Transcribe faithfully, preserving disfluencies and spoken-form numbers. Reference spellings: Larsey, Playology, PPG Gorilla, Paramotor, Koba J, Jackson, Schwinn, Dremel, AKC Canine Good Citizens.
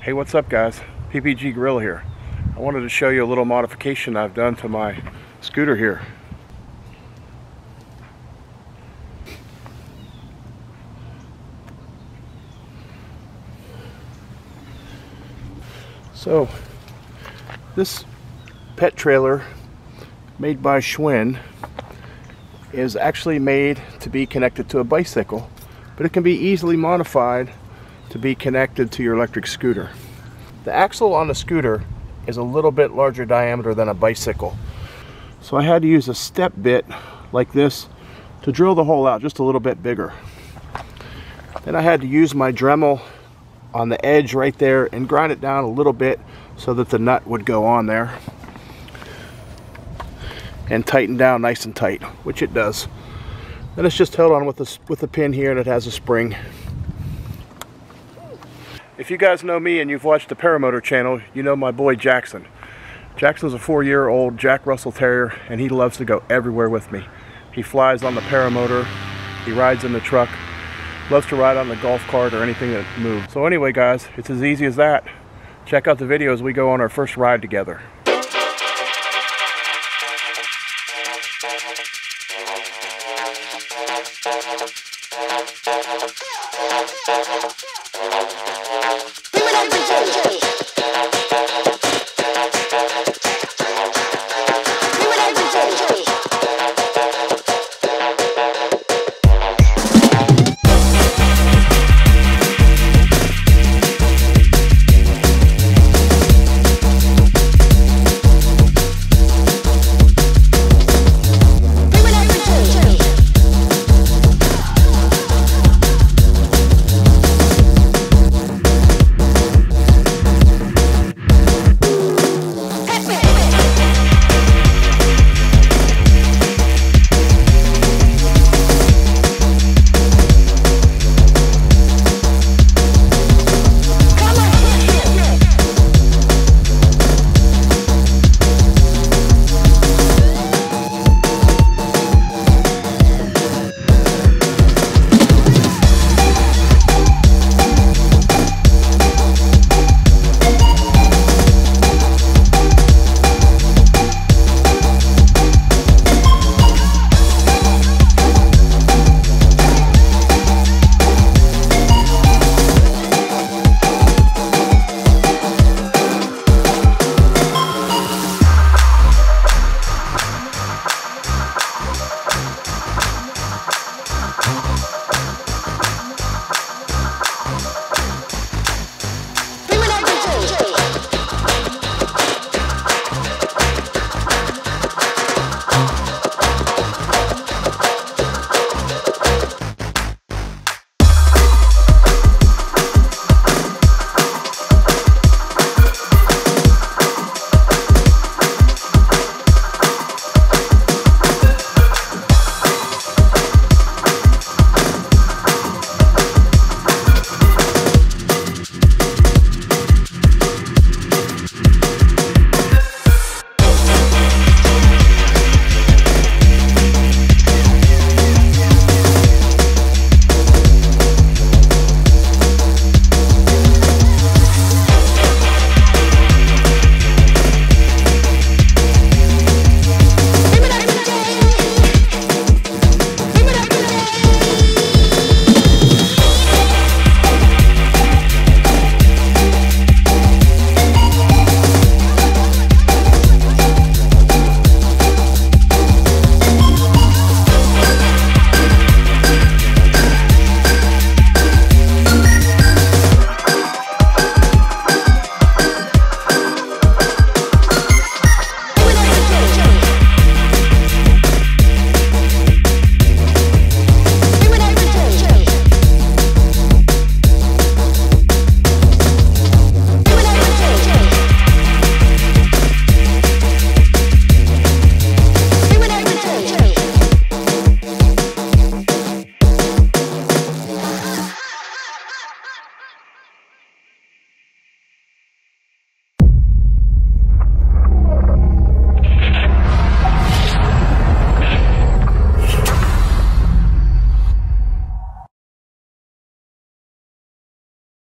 Hey, what's up guys? P P G Gorilla here. I wanted to show you a little modification I've done to my scooter here. So this pet trailer made by Schwinn is actually made to be connected to a bicycle, but it can be easily modified to be connected to your electric scooter. The axle on the scooter is a little bit larger diameter than a bicycle. So I had to use a step bit like this to drill the hole out just a little bit bigger. Then I had to use my Dremel on the edge right there and grind it down a little bit so that the nut would go on there and tighten down nice and tight, which it does. Then it's just held on with the, with the pin here, and it has a spring. If you guys know me and you've watched the Paramotor channel, you know my boy Jackson. Jackson's a four-year-old Jack Russell Terrier, and he loves to go everywhere with me. He flies on the Paramotor, he rides in the truck, loves to ride on the golf cart or anything that moves. So anyway guys, it's as easy as that. Check out the videos we go on our first ride together.